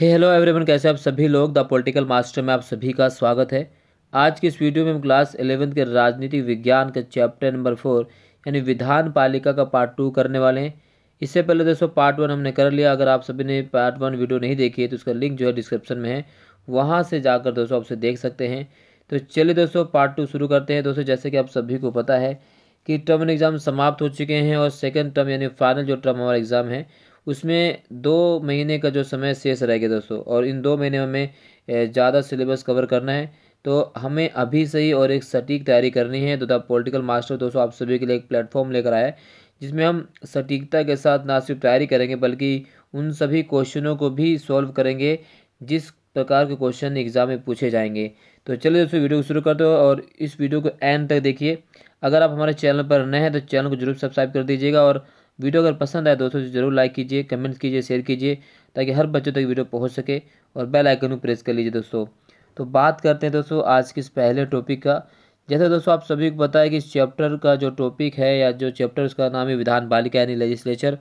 Hello everyone, कैसे आप सभी लोग। द पॉलिटिकल मास्टर में आप सभी का स्वागत है। आज की इस वीडियो में हम क्लास 11 के राजनीति विज्ञान के चैप्टर नंबर 4 यानी विधानपालिका का पार्ट 2 करने वाले हैं। इससे पहले दोस्तों पार्ट 1 हमने कर लिया। अगर आप सभी ने पार्ट 1 वीडियो नहीं देखी है तो उसका लिंक जो है डिस्क्रिप्शन में है, वहाँ से जाकर दोस्तों आप उसे देख सकते हैं। तो चलिए दोस्तों पार्ट 2 शुरू करते हैं। दोस्तों जैसे कि आप सभी को पता है कि टर्म एग्ज़ाम समाप्त हो चुके हैं और सेकेंड टर्म यानी फाइनल जो टर्म हमारा एग्ज़ाम है उसमें 2 महीने का जो समय शेष रह गया दोस्तों, और इन 2 महीने हमें ज़्यादा सिलेबस कवर करना है। तो हमें अभी से ही और एक सटीक तैयारी करनी है। तो द पॉलिटिकल मास्टर दोस्तों आप सभी के लिए एक प्लेटफॉर्म लेकर आया है जिसमें हम सटीकता के साथ ना सिर्फ तैयारी करेंगे बल्कि उन सभी क्वेश्चनों को भी सॉल्व करेंगे जिस प्रकार के क्वेश्चन एग्ज़ाम में पूछे जाएंगे। तो चलिए दोस्तों वीडियो को शुरू करते हो और इस वीडियो को एंड तक देखिए। अगर आप हमारे चैनल पर नए हैं तो चैनल को जरूर सब्सक्राइब कर दीजिएगा और वीडियो अगर पसंद आए दोस्तों जरूर लाइक कीजिए, कमेंट्स कीजिए, शेयर कीजिए ताकि हर बच्चों तक वीडियो पहुंच सके, और बेल आइकन को प्रेस कर लीजिए दोस्तों। तो बात करते हैं दोस्तों आज के इस पहले टॉपिक का। जैसे दोस्तों आप सभी को पता है कि इस चैप्टर का जो टॉपिक है या जो चैप्टर उसका नाम है विधानपालिका यानी लेजिस्लेचर।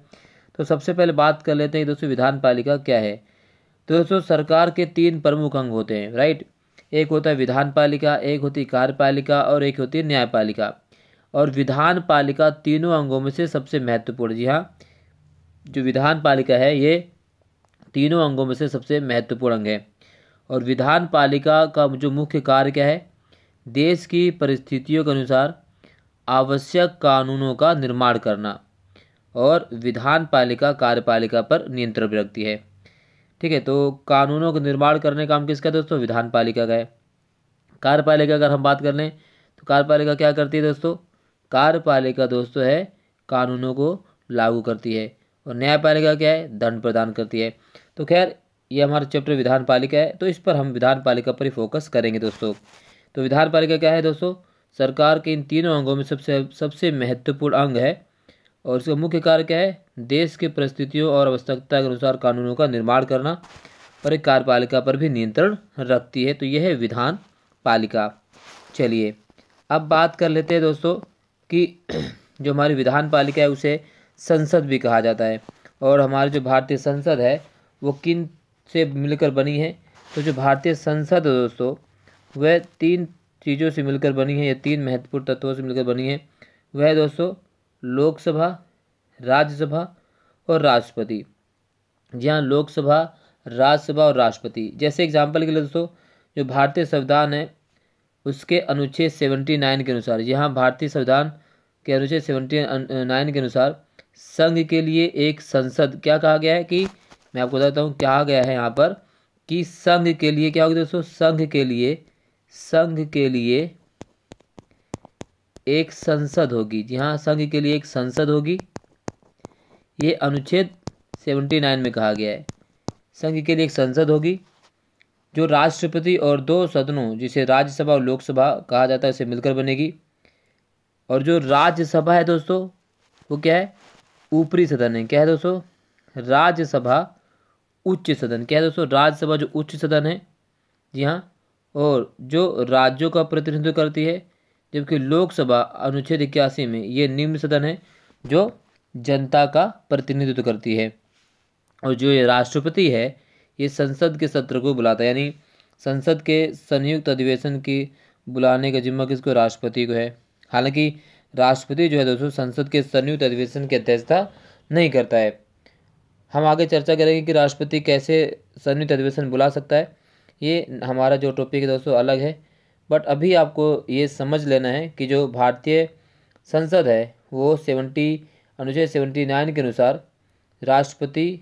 तो सबसे पहले बात कर लेते हैं दोस्तों विधानपालिका क्या है। तो दोस्तों सरकार के 3 प्रमुख अंग होते हैं, राइट। एक होता है विधानपालिका, एक होती है कार्यपालिका और एक होती है न्यायपालिका। और विधानपालिका तीनों अंगों में से सबसे महत्वपूर्ण, जी हाँ, जो विधानपालिका है ये तीनों अंगों में से सबसे महत्वपूर्ण अंग है। और विधानपालिका का जो मुख्य कार्य क्या है, देश की परिस्थितियों के अनुसार आवश्यक कानूनों का निर्माण करना। और विधानपालिका कार्यपालिका पर नियंत्रण भी रखती है, ठीक है। तो कानूनों का निर्माण करने का काम किसका है दोस्तों, विधानपालिका का है। कार्यपालिका अगर हम बात कर लें तो कार्यपालिका क्या करती है दोस्तों, कार्यपालिका दोस्तों है कानूनों को लागू करती है। और न्यायपालिका क्या है, दंड प्रदान करती है। तो खैर ये हमारा चैप्टर विधानपालिका है तो इस पर हम विधानपालिका पर ही फोकस करेंगे दोस्तों। तो विधानपालिका क्या है दोस्तों, सरकार के इन तीनों अंगों में सबसे महत्वपूर्ण अंग है। और इसका मुख्य कार्य क्या है, देश के परिस्थितियों और आवश्यकता के अनुसार कानूनों का निर्माण करना। और एक कार्यपालिका पर भी नियंत्रण रखती है। तो यह है विधानपालिका। चलिए अब बात कर लेते हैं दोस्तों कि जो हमारी विधानपालिका है उसे संसद भी कहा जाता है। और हमारी जो भारतीय संसद है वो किन से मिलकर बनी है, तो जो भारतीय संसद है दोस्तों वह 3 चीज़ों से मिलकर बनी है या 3 महत्वपूर्ण तत्वों से मिलकर बनी है। वह है दोस्तों लोकसभा, राज्यसभा और राष्ट्रपति। जी हाँ, लोकसभा, राज्यसभा और राष्ट्रपति। जैसे एग्जाम्पल के लिए दोस्तों जो भारतीय संविधान है उसके अनुच्छेद 79 के अनुसार, यहाँ भारतीय संविधान के अनुच्छेद 79 के अनुसार संघ के लिए एक संसद क्या कहा गया है, कि मैं आपको बताता हूँ कहा गया है यहाँ पर कि संघ के लिए क्या होगी दोस्तों, संघ के लिए एक संसद होगी। जी हाँ, संघ के लिए एक संसद होगी, ये अनुच्छेद 79 में कहा गया है। संघ के लिए एक संसद होगी जो राष्ट्रपति और 2 सदनों जिसे राज्यसभा और लोकसभा कहा जाता है उसे मिलकर बनेगी। और जो राज्यसभा है दोस्तों वो क्या है, ऊपरी सदन है। क्या है दोस्तों, राज्यसभा उच्च सदन। क्या है दोस्तों, राज्यसभा जो उच्च सदन है, जी हाँ, और जो राज्यों का प्रतिनिधित्व करती है। जबकि लोकसभा अनुच्छेद 81 में ये निम्न सदन है जो जनता का प्रतिनिधित्व करती है। और जो ये राष्ट्रपति है ये संसद के सत्र को बुलाता है, यानी संसद के संयुक्त अधिवेशन की बुलाने का जिम्मा किसको, राष्ट्रपति को है। हालांकि राष्ट्रपति जो है दोस्तों संसद के संयुक्त अधिवेशन की अध्यक्षता नहीं करता है। हम आगे चर्चा करेंगे कि राष्ट्रपति कैसे संयुक्त अधिवेशन बुला सकता है, ये हमारा जो टॉपिक है दोस्तों अलग है। बट अभी आपको ये समझ लेना है कि जो भारतीय संसद है वो अनुच्छेद 79 के अनुसार राष्ट्रपति,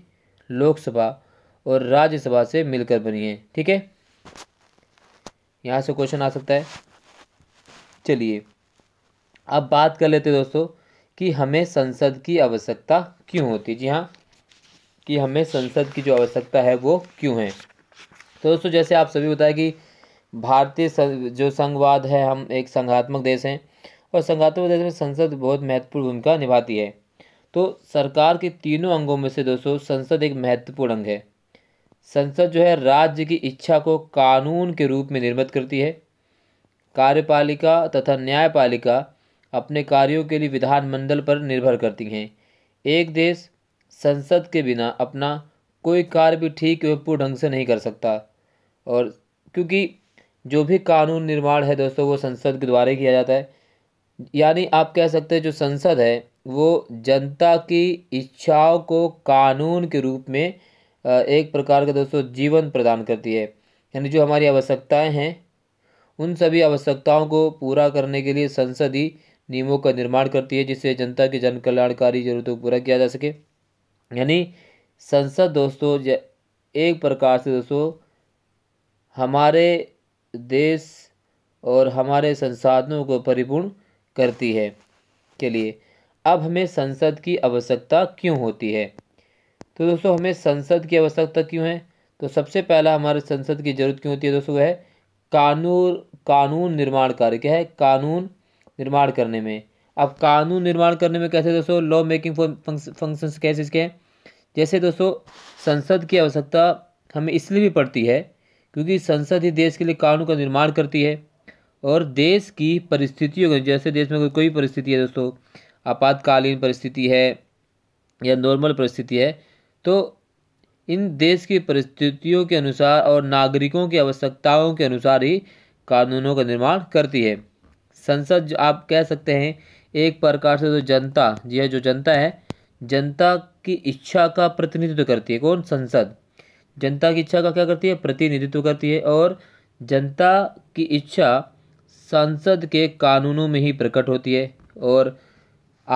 लोकसभा और राज्यसभा से मिलकर बनी है, ठीक है। यहाँ से क्वेश्चन आ सकता है। चलिए अब बात कर लेते हैं दोस्तों कि हमें संसद की आवश्यकता क्यों होती है। जी हाँ, कि हमें संसद की जो आवश्यकता है वो क्यों है। तो दोस्तों जैसे आप सभी बताया कि भारतीय जो संघवाद है, हम एक संघात्मक देश हैं और संघात्मक देश में संसद बहुत महत्वपूर्ण भूमिका निभाती है। तो सरकार के तीनों अंगों में से दोस्तों संसद एक महत्वपूर्ण अंग है। संसद जो है राज्य की इच्छा को कानून के रूप में निर्मित करती है। कार्यपालिका तथा न्यायपालिका अपने कार्यों के लिए विधानमंडल पर निर्भर करती हैं। एक देश संसद के बिना अपना कोई कार्य भी ठीक एवं ढंग से नहीं कर सकता। और क्योंकि जो भी कानून निर्माण है दोस्तों वो संसद के द्वारा किया जाता है, यानी आप कह सकते हैं जो संसद है वो जनता की इच्छाओं को कानून के रूप में एक प्रकार का दोस्तों जीवन प्रदान करती है। यानी जो हमारी आवश्यकताएं हैं उन सभी आवश्यकताओं को पूरा करने के लिए संसद ही नियमों का निर्माण करती है, जिससे जनता की जन कल्याणकारी जरूरतों को पूरा किया जा सके। यानी संसद दोस्तों एक प्रकार से दोस्तों हमारे देश और हमारे संसाधनों को परिपूर्ण करती है। चलिए अब हमें संसद की आवश्यकता क्यों होती है। तो दोस्तों हमें संसद की आवश्यकता क्यों है, तो सबसे पहला हमारे संसद की ज़रूरत क्यों होती है दोस्तों, वह है कानून निर्माण कार्य। क्या है? कानून निर्माण करने में। अब कानून निर्माण करने में कैसे दोस्तों, लॉ मेकिंग फंक्शंस कैसे इसके हैं। जैसे दोस्तों संसद की आवश्यकता हमें इसलिए भी पड़ती है क्योंकि संसद ही देश के लिए कानून का निर्माण करती है और देश की परिस्थितियों को, जैसे देश में कोई परिस्थिति है दोस्तों, आपातकालीन परिस्थिति है या नॉर्मल परिस्थिति है, तो इन देश की परिस्थितियों के अनुसार और नागरिकों की आवश्यकताओं के अनुसार ही कानूनों का निर्माण करती है संसद। जो आप कह सकते हैं एक प्रकार से तो जनता, जी है, जो जनता है, जनता की इच्छा का प्रतिनिधित्व करती है। कौन? संसद। जनता की इच्छा का क्या करती है? प्रतिनिधित्व करती है। और जनता की इच्छा संसद के कानूनों में ही प्रकट होती है। और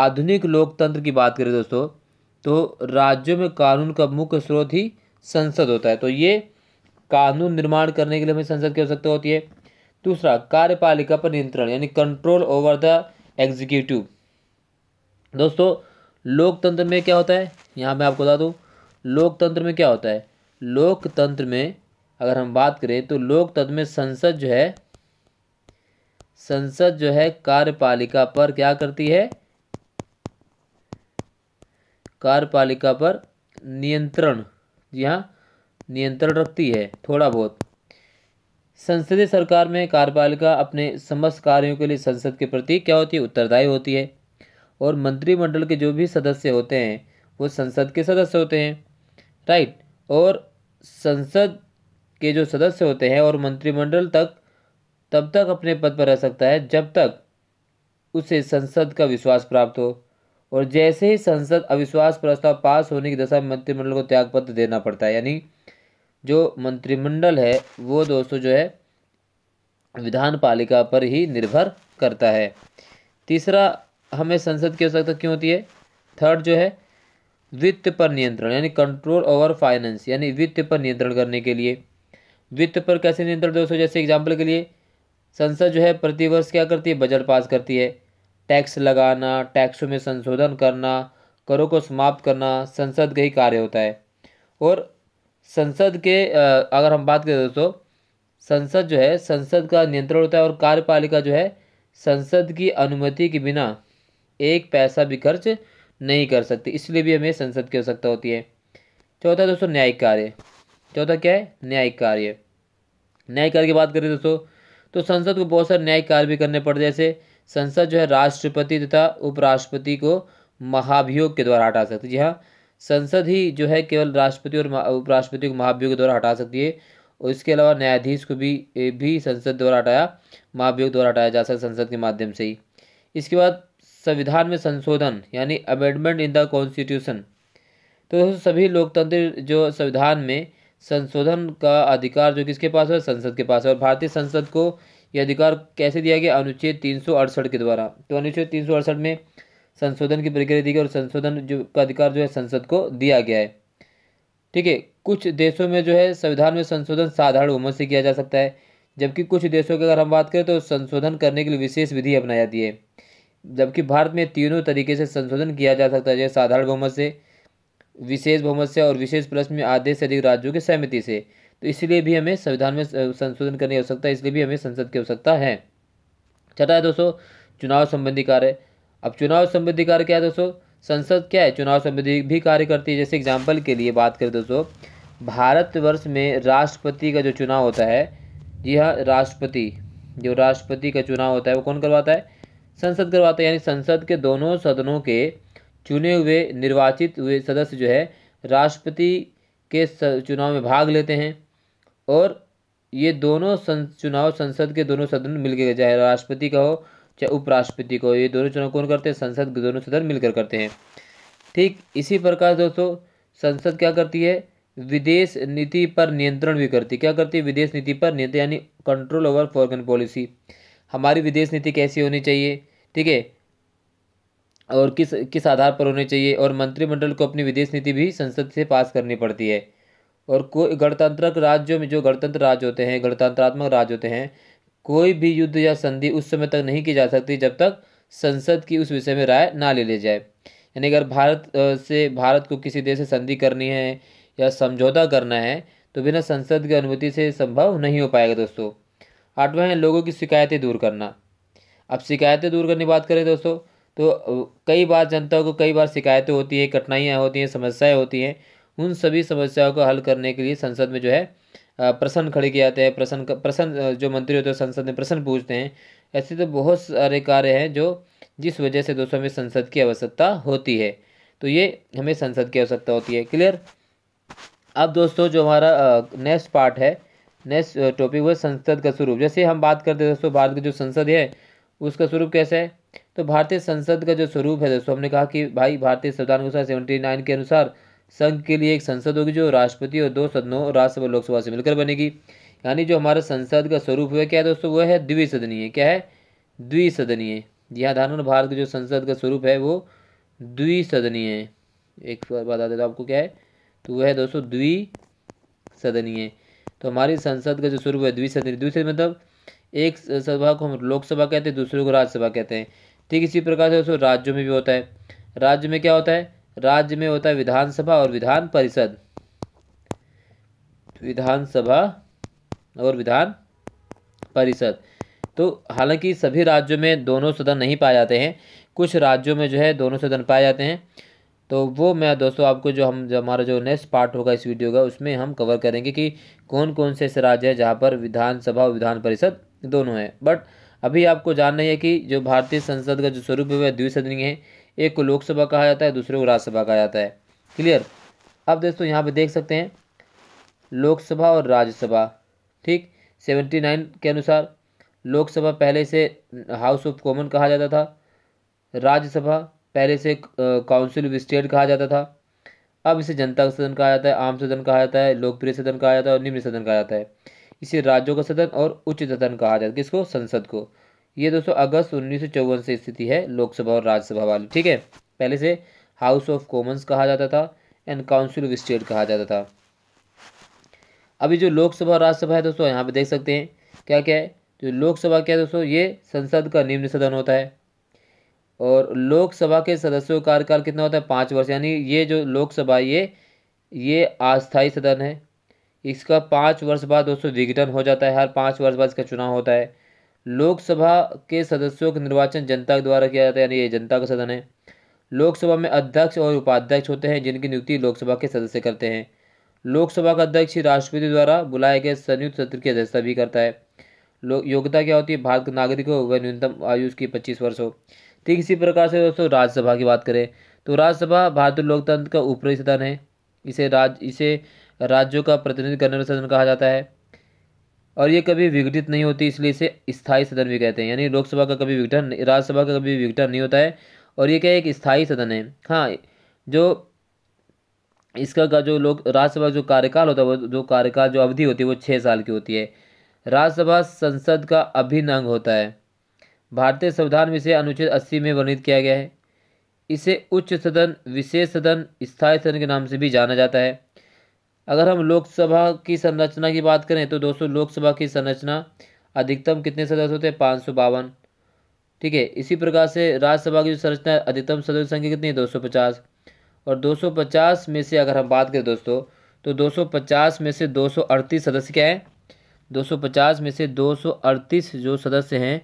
आधुनिक लोकतंत्र की बात करें दोस्तों तो राज्यों में कानून का मुख्य स्रोत ही संसद होता है। तो ये कानून निर्माण करने के लिए हमें संसद की आवश्यकता होती है। दूसरा, कार्यपालिका पर नियंत्रण, यानी कंट्रोल ओवर द एग्जीक्यूटिव। दोस्तों लोकतंत्र में क्या होता है, यहाँ मैं आपको बता दूँ लोकतंत्र में क्या होता है। लोकतंत्र में अगर हम बात करें तो लोकतंत्र में संसद जो है कार्यपालिका पर क्या करती है, कार्यपालिका पर नियंत्रण, जी हाँ, नियंत्रण रखती है थोड़ा बहुत। संसदीय सरकार में कार्यपालिका अपने समस्त कार्यों के लिए संसद के प्रति क्या होती है, उत्तरदायी होती है। और मंत्रिमंडल के जो भी सदस्य होते हैं वो संसद के सदस्य होते हैं, राइट। और संसद के जो सदस्य होते हैं और मंत्रिमंडल तक तब तक अपने पद पर रह सकता है जब तक उसे संसद का विश्वास प्राप्त हो। और जैसे ही संसद अविश्वास प्रस्ताव पास होने की दशा में मंत्रिमंडल को त्यागपत्र देना पड़ता है। यानी जो मंत्रिमंडल है वो दोस्तों जो है विधानपालिका पर ही निर्भर करता है। तीसरा, हमें संसद की आवश्यकता क्यों होती है। थर्ड जो है वित्त पर नियंत्रण, यानी कंट्रोल ओवर फाइनेंस, यानी वित्त पर नियंत्रण करने के लिए। वित्त पर कैसे नियंत्रण दोस्तों, जैसे एग्जाम्पल के लिए संसद जो है प्रतिवर्ष क्या करती है, बजट पास करती है। टैक्स लगाना, टैक्सों में संशोधन करना, करों को समाप्त करना संसद का ही कार्य होता है। और संसद के अगर हम बात करें दोस्तों संसद जो है संसद का नियंत्रण होता है। और कार्यपालिका जो है संसद की अनुमति के बिना एक पैसा भी खर्च नहीं कर सकती, इसलिए भी हमें संसद की आवश्यकता होती है। चौथा दोस्तों न्यायिक कार्य। चौथा क्या है, न्यायिक कार्य। न्यायिक कार्य की बात करें दोस्तों तो संसद को बहुत सारे न्यायिक कार्य भी करने पड़ते हैं। जैसे संसद जो है राष्ट्रपति तथा उपराष्ट्रपति को महाभियोग के द्वारा हटा सकती है। जी हाँ, संसद ही जो है केवल राष्ट्रपति और उपराष्ट्रपति को महाभियोग के द्वारा हटा सकती है। और इसके अलावा न्यायाधीश को भी संसद द्वारा हटाया, महाभियोग द्वारा हटाया जा सकता संसद के माध्यम से ही। इसके बाद संविधान में संशोधन, यानी अमेंडमेंट इन द कॉन्स्टिट्यूशन। तो दोस्तों सभी लोकतंत्र जो संविधान में संशोधन का अधिकार जो किसके पास है, संसद के पास है। और भारतीय संसद को यह अधिकार कैसे दिया गया, अनुच्छेद 368 के द्वारा। तो अनुच्छेद 368 में संशोधन की प्रक्रिया दी गई और संशोधन जो का अधिकार जो है संसद को दिया गया है, ठीक है। कुछ देशों में जो है संविधान में संशोधन साधारण बहुमत से किया जा सकता है, जबकि कुछ देशों की अगर हम बात करें तो संशोधन करने के लिए विशेष विधि अपनाई जाती है। जबकि भारत में तीनों तरीके से संशोधन किया जा सकता है, जैसे साधारण बहुमत से, विशेष बहुमत से और विशेष प्लस में आधे से अधिक राज्यों की सहमति से। तो इसलिए भी हमें संविधान में संशोधन करने की आवश्यकता है, इसलिए भी हमें संसद की आवश्यकता है। छठा है दोस्तों चुनाव संबंधी कार्य। अब चुनाव संबंधी कार्य क्या है दोस्तों, संसद क्या है, चुनाव संबंधी भी कार्य करती है। जैसे एग्जाम्पल के लिए बात करें दोस्तों भारतवर्ष में राष्ट्रपति का जो चुनाव होता है, जी हाँ, राष्ट्रपति का चुनाव होता है वो कौन करवाता है, संसद करवाता है। यानी संसद के दोनों सदनों के चुने हुए निर्वाचित हुए सदस्य जो है राष्ट्रपति के चुनाव में भाग लेते हैं और ये दोनों चुनाव संसद के दोनों सदन मिलकर, चाहे राष्ट्रपति का हो चाहे उपराष्ट्रपति का हो, ये दोनों चुनाव कौन करते हैं? संसद के दोनों सदन मिलकर करते हैं। ठीक इसी प्रकार दोस्तों संसद क्या करती है? विदेश नीति पर नियंत्रण भी करती है। क्या करती है? विदेश नीति पर नियंत्रण, यानी कंट्रोल ओवर फॉरेन पॉलिसी। हमारी विदेश नीति कैसी होनी चाहिए, ठीक है, और किस किस आधार पर होनी चाहिए, और मंत्रिमंडल को अपनी विदेश नीति भी संसद से पास करनी पड़ती है। और कोई गणतांत्रिक राज्यों में, जो गणतंत्र राज्य होते हैं, गणतंत्रात्मक राज्य होते हैं, कोई भी युद्ध या संधि उस समय तक नहीं की जा सकती जब तक संसद की उस विषय में राय ना ले ली जाए। यानी अगर भारत को किसी देश से संधि करनी है या समझौता करना है तो बिना संसद की अनुमति से संभव नहीं हो पाएगा। दोस्तों आठवां है लोगों की शिकायतें दूर करना। अब शिकायतें दूर करने की बात करें दोस्तों तो कई बार जनता को कई बार शिकायतें होती हैं, कठिनाइयाँ होती हैं, समस्याएं होती हैं। उन सभी समस्याओं को हल करने के लिए संसद में जो है प्रश्न खड़े किए जाते हैं। प्रश्न जो मंत्री होते हैं संसद में प्रश्न पूछते हैं। ऐसे तो बहुत सारे कार्य हैं जो जिस वजह से दोस्तों हमें संसद की आवश्यकता होती है। तो ये हमें संसद की आवश्यकता होती है। क्लियर। अब दोस्तों जो हमारा नेक्स्ट पार्ट है, नेक्स्ट टॉपिक वो संसद का स्वरूप। जैसे हम बात करते हैं दोस्तों भारत की जो संसद है उसका स्वरूप कैसा है, तो भारतीय संसद का जो स्वरूप है दोस्तों हमने कहा कि भाई भारतीय संविधान अनुसार 79 के अनुसार संघ के लिए एक संसद होगी जो राष्ट्रपति और दो सदनों राज्यसभा लोकसभा से मिलकर बनेगी। यानी जो हमारा संसद का स्वरूप है क्या है दोस्तों, वो है द्विसदनीय। क्या है? द्विसदनीय। यह धारण भारत की जो संसद का स्वरूप है वो द्विसदनीय है। एक बार बता देता हूँ आपको क्या है, तो वह है दोस्तों द्विसदनीय। तो हमारी संसद का जो स्वरूप है द्विसदनीय। द्विसदनीय मतलब एक सभा को हम लोकसभा कहते हैं, दूसरे को राज्यसभा कहते हैं। ठीक इसी प्रकार से दोस्तों राज्यों में भी होता है। राज्य में क्या होता है? राज्य में होता है विधानसभा और विधान परिषद। विधानसभा और विधान परिषद। तो हालांकि सभी राज्यों में दोनों सदन नहीं पाए जाते हैं, कुछ राज्यों में जो है दोनों सदन पाए जाते हैं। तो वो मैं दोस्तों आपको जो हमारा जो नेक्स्ट पार्ट होगा इस वीडियो का उसमें हम कवर करेंगे कि कौन कौन से ऐसे राज्य हैं जहाँ पर विधानसभा और विधान परिषद दोनों हैं। बट अभी आपको जानना है कि जो भारतीय संसद का जो स्वरूप है वह द्विसदनीय है। एक को लोकसभा कहा जाता है, दूसरे को राज्यसभा कहा जाता है। क्लियर। अब दोस्तों यहाँ पे देख सकते हैं लोकसभा और राज्यसभा। ठीक 79 के अनुसार लोकसभा पहले से हाउस ऑफ कॉमन कहा जाता था, राज्यसभा पहले से काउंसिल ऑफ स्टेट कहा जाता था, अब इसे जनता का सदन कहा जाता है, आम सदन कहा जाता है, लोकप्रिय सदन कहा जाता है और निम्न सदन कहा जाता है। इसे राज्यों का सदन और उच्च सदन कहा जाता है। किसको? संसद को। ये दोस्तों अगस्त 1954 से स्थिति है लोकसभा और राज्यसभा वाली। ठीक है, पहले से हाउस ऑफ कॉमन्स कहा जाता था एंड काउंसिल ऑफ स्टेट कहा जाता था। अभी जो लोकसभा और राज्यसभा है दोस्तों यहाँ पे देख सकते हैं क्या क्या है। जो लोकसभा क्या है दोस्तों, ये संसद का निम्न सदन होता है और लोकसभा के सदस्यों का कार्यकाल कितना होता है? 5 वर्ष। यानी ये जो लोकसभा ये अस्थायी सदन है। इसका 5 वर्ष बाद दोस्तों विघटन हो जाता है। हर 5 वर्ष बाद इसका चुनाव होता है। लोकसभा के सदस्यों का निर्वाचन जनता के द्वारा किया जाता है, यानी ये जनता का सदन है। लोकसभा में अध्यक्ष और उपाध्यक्ष होते हैं जिनकी नियुक्ति लोकसभा के सदस्य करते हैं। लोकसभा का अध्यक्ष राष्ट्रपति द्वारा बुलाए गए संयुक्त सत्र की अध्यक्षता भी करता है। योग्यता क्या होती है? भारत के नागरिक हो, वह न्यूनतम आयु उसकी 25 वर्ष हो। ठीक इसी प्रकार से दोस्तों राज्यसभा की बात करें तो राज्यसभा भारतीय लोकतंत्र का ऊपरी सदन है। इसे राज्यों का प्रतिनिधित्व करने वाला सदन कहा जाता है और ये कभी विघटित नहीं होती, इसलिए इसे स्थायी सदन भी कहते हैं। यानी लोकसभा का कभी विघटन, राज्यसभा का कभी विघटन नहीं होता है और ये क्या है? एक स्थायी सदन है। हाँ, जो इसका का जो लोग राज्यसभा जो कार्यकाल होता है वो जो अवधि होती है वो 6 साल की होती है। राज्यसभा संसद का अभिन्न अंग होता है। भारतीय संविधान में इसे अनुच्छेद 80 में वर्णित किया गया है। इसे उच्च सदन, विशेष सदन, स्थायी सदन के नाम से भी जाना जाता है। अगर हम लोकसभा की संरचना की बात करें तो दोस्तों लोकसभा की संरचना अधिकतम कितने सदस्य होते हैं? 552। ठीक है, इसी प्रकार से राज्यसभा की जो संरचना है अधिकतम सदस्य संख्या कितनी है? 250। और 250 में से अगर हम बात करें दोस्तों तो 250 में से 238 सदस्य क्या हैं? 250 में से 238 जो सदस्य हैं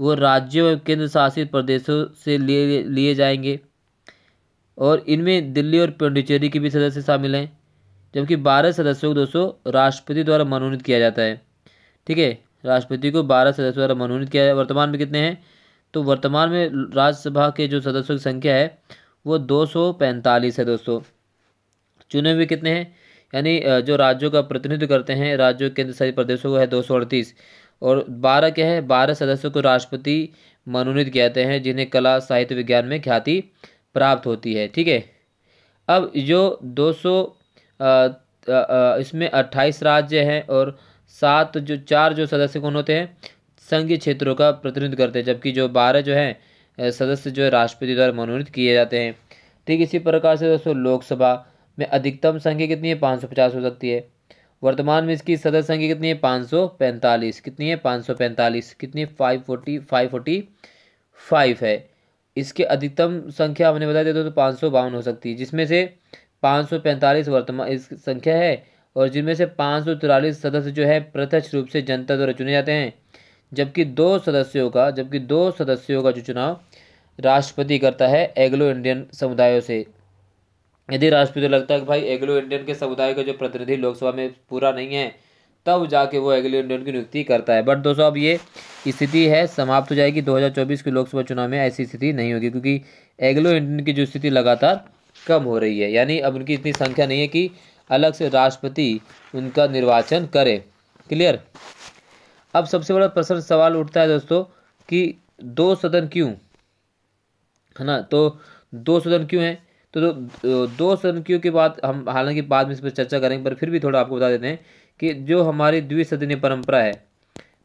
वो राज्यों एवं केंद्र शासित प्रदेशों से लिए जाएंगे और इनमें दिल्ली और पुडुचेरी के भी सदस्य शामिल हैं, जबकि 12 सदस्यों को दोस्तों राष्ट्रपति द्वारा मनोनीत किया जाता है। ठीक है, राष्ट्रपति को 12 सदस्यों द्वारा मनोनीत किया है। वर्तमान में कितने हैं? तो वर्तमान में राज्यसभा के जो सदस्यों की संख्या है वो 245 है दोस्तों। चुने हुए कितने हैं? यानी जो राज्यों का प्रतिनिधित्व करते हैं, राज्यों केंद्र शासित प्रदेशों को है 238 और 12 क्या है 12 सदस्यों को राष्ट्रपति मनोनीत कहते हैं, जिन्हें कला साहित्य विज्ञान में ख्याति प्राप्त होती है। ठीक है, अब जो 200 इसमें 28 राज्य हैं और 7 जो 4 जो सदस्य कौन होते हैं संघीय क्षेत्रों का प्रतिनिधित्व करते हैं, जबकि जो 12 जो हैं सदस्य जो है राष्ट्रपति द्वारा मनोनीत किए जाते हैं। ठीक, इसी प्रकार से दोस्तों लोकसभा में अधिकतम संख्या कितनी है 550 हो सकती है। वर्तमान में इसकी सदस्य संख्या कितनी है 545, कितनी है 545, कितनी 545 है। इसके अधिकतम संख्या हमने बता दिया तो 552 हो सकती है, जिसमें से 545 वर्तमान इस संख्या है और जिनमें से 543 सदस्य जो है प्रत्यक्ष रूप से जनता द्वारा चुने जाते हैं, जबकि 2 सदस्यों का जो चुनाव राष्ट्रपति करता है एग्लो इंडियन समुदायों से। यदि राष्ट्रपति लगता है कि भाई एग्लो इंडियन के समुदाय का जो प्रतिनिधि लोकसभा में पूरा नहीं है, तब जाके वो एग्लो इंडियन की नियुक्ति करता है। बट दोस्तों अब ये स्थिति है समाप्त हो जाएगी, 2024 के लोकसभा चुनाव में ऐसी स्थिति नहीं होगी, क्योंकि एग्लो इंडियन की जो स्थिति लगातार कम हो रही है, यानी अब उनकी इतनी संख्या नहीं है कि अलग से राष्ट्रपति उनका निर्वाचन करे। क्लियर। अब सबसे बड़ा प्रश्न सवाल उठता है दोस्तों कि 2 सदन क्यों है ना, तो 2 सदन क्यों है, तो 2 सदन क्यों की बात हम हालांकि बाद में इस पर चर्चा करेंगे, पर फिर भी थोड़ा आपको बता देते हैं कि जो हमारी द्विसदनीय परंपरा है,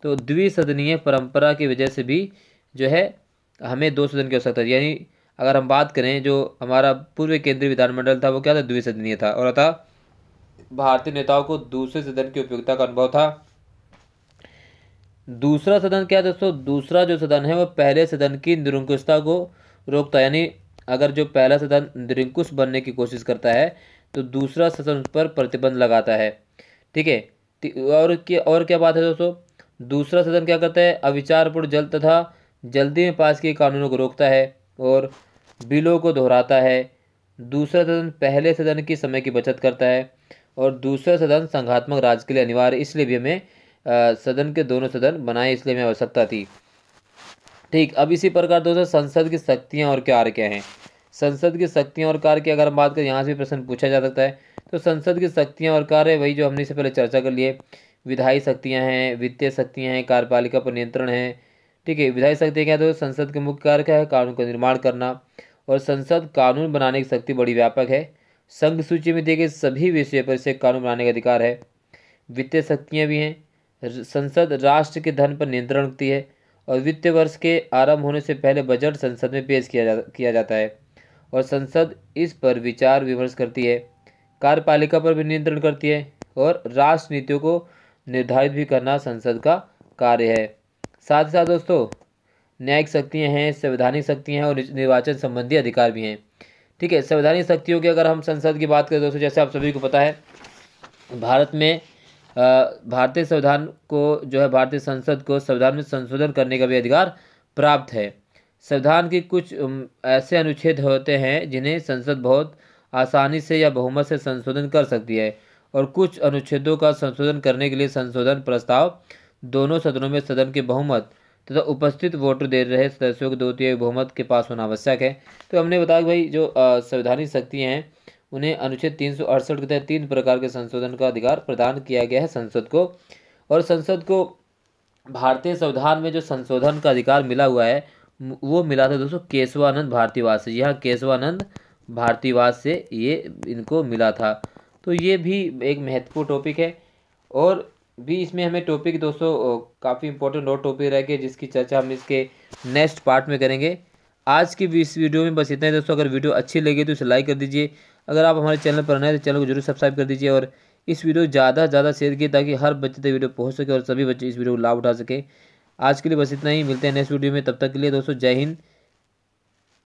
तो द्विसदनीय परंपरा की वजह से भी जो है हमें 2 सदन की आवश्यकता है। यानी अगर हम बात करें जो हमारा पूर्व केंद्रीय विधानमंडल था वो क्या था द्विसदनीय था, और अतः भारतीय नेताओं को दूसरे सदन की उपयोगिता का अनुभव था। दूसरा सदन क्या है दोस्तों, दूसरा जो सदन है वो पहले सदन की निरंकुशता को रोकता है, यानी अगर जो पहला सदन निरंकुश बनने की कोशिश करता है तो दूसरा सदन पर प्रतिबंध लगाता है। ठीक है, और क्या बात है दोस्तों, दूसरा सदन क्या करता है अविचारपूर्ण जल्द तथा जल्दी में पास किए कानूनों को रोकता है और बिलों को दोहराता है। दूसरा सदन पहले सदन की समय की बचत करता है और दूसरा सदन संघात्मक राज्य के लिए अनिवार्य, इसलिए भी हमें सदन के दोनों सदन बनाए इसलिए में आवश्यकता थी। ठीक, अब इसी प्रकार दोस्तों संसद की शक्तियां और कार्य क्या हैं, संसद की शक्तियां और कार्य की अगर हम बात करें, यहाँ से भी प्रश्न पूछा जा सकता है। तो संसद की शक्तियां और कार्य वही जो हमने इससे पहले चर्चा कर लिए, विधायी शक्तियां हैं, वित्तीय शक्तियाँ हैं, कार्यपालिका पर नियंत्रण है। ठीक है, विधायी शक्तियाँ क्या दोस्तों, संसद के मुख्य कार्य क्या है कानून का निर्माण करना, और संसद कानून बनाने की शक्ति बड़ी व्यापक है, संघ सूची में दिए गए सभी विषयों पर इसे कानून बनाने का अधिकार है। वित्तीय शक्तियाँ भी हैं, संसद राष्ट्र के धन पर नियंत्रण रखती है और वित्तीय वर्ष के आरंभ होने से पहले बजट संसद में पेश किया जाता है और संसद इस पर विचार विमर्श करती है। कार्यपालिका पर भी नियंत्रण करती है और राष्ट्र नीतियों को निर्धारित भी करना संसद का कार्य है। साथ ही साथ दोस्तों न्यायिक शक्तियाँ हैं, संवैधानिक शक्तियाँ हैं और निर्वाचन संबंधी अधिकार भी हैं। ठीक है, संवैधानिक शक्तियों की अगर हम संसद की बात करें दोस्तों, जैसे आप सभी को पता है भारत में भारतीय संविधान को जो है भारतीय संसद को संविधान में संशोधन करने का भी अधिकार प्राप्त है। संविधान के कुछ ऐसे अनुच्छेद होते हैं जिन्हें संसद बहुत आसानी से या बहुमत से संशोधन कर सकती है और कुछ अनुच्छेदों का संशोधन करने के लिए संशोधन प्रस्ताव दोनों सदनों में सदन के बहुमत तथा उपस्थित वोट दे रहे सदस्यों के द्वितीय बहुमत के पास होना आवश्यक है। तो हमने बताया भाई जो संवैधानिक शक्तियाँ हैं उन्हें अनुच्छेद 368 के तहत 3 प्रकार के संशोधन का अधिकार प्रदान किया गया है संसद को, और संसद को भारतीय संविधान में जो संशोधन का अधिकार मिला हुआ है वो मिला था दोस्तों केशवानंद भारतीवास से। यहाँ केशवानंद भारतीवास से ये इनको मिला था। तो ये भी एक महत्वपूर्ण टॉपिक है और भी इसमें हमें टॉपिक दोस्तों काफ़ी इंपॉर्टेंट और टॉपिक रह गए जिसकी चर्चा हम इसके नेक्स्ट पार्ट में करेंगे। आज की इस वीडियो में बस इतना ही दोस्तों। अगर वीडियो अच्छी लगी तो इसे लाइक कर दीजिए, अगर आप हमारे चैनल पर नए हैं तो चैनल को जरूर सब्सक्राइब कर दीजिए और इस वीडियो ज़्यादा से ज़्यादा शेयर कीजिए ताकि हर बच्चे तक वीडियो पहुंच सके और सभी बच्चे इस वीडियो को लाभ उठा सकें। आज के लिए बस इतना ही, मिलते हैं नेक्स्ट वीडियो में, तब तक के लिए दोस्तों जय हिंद।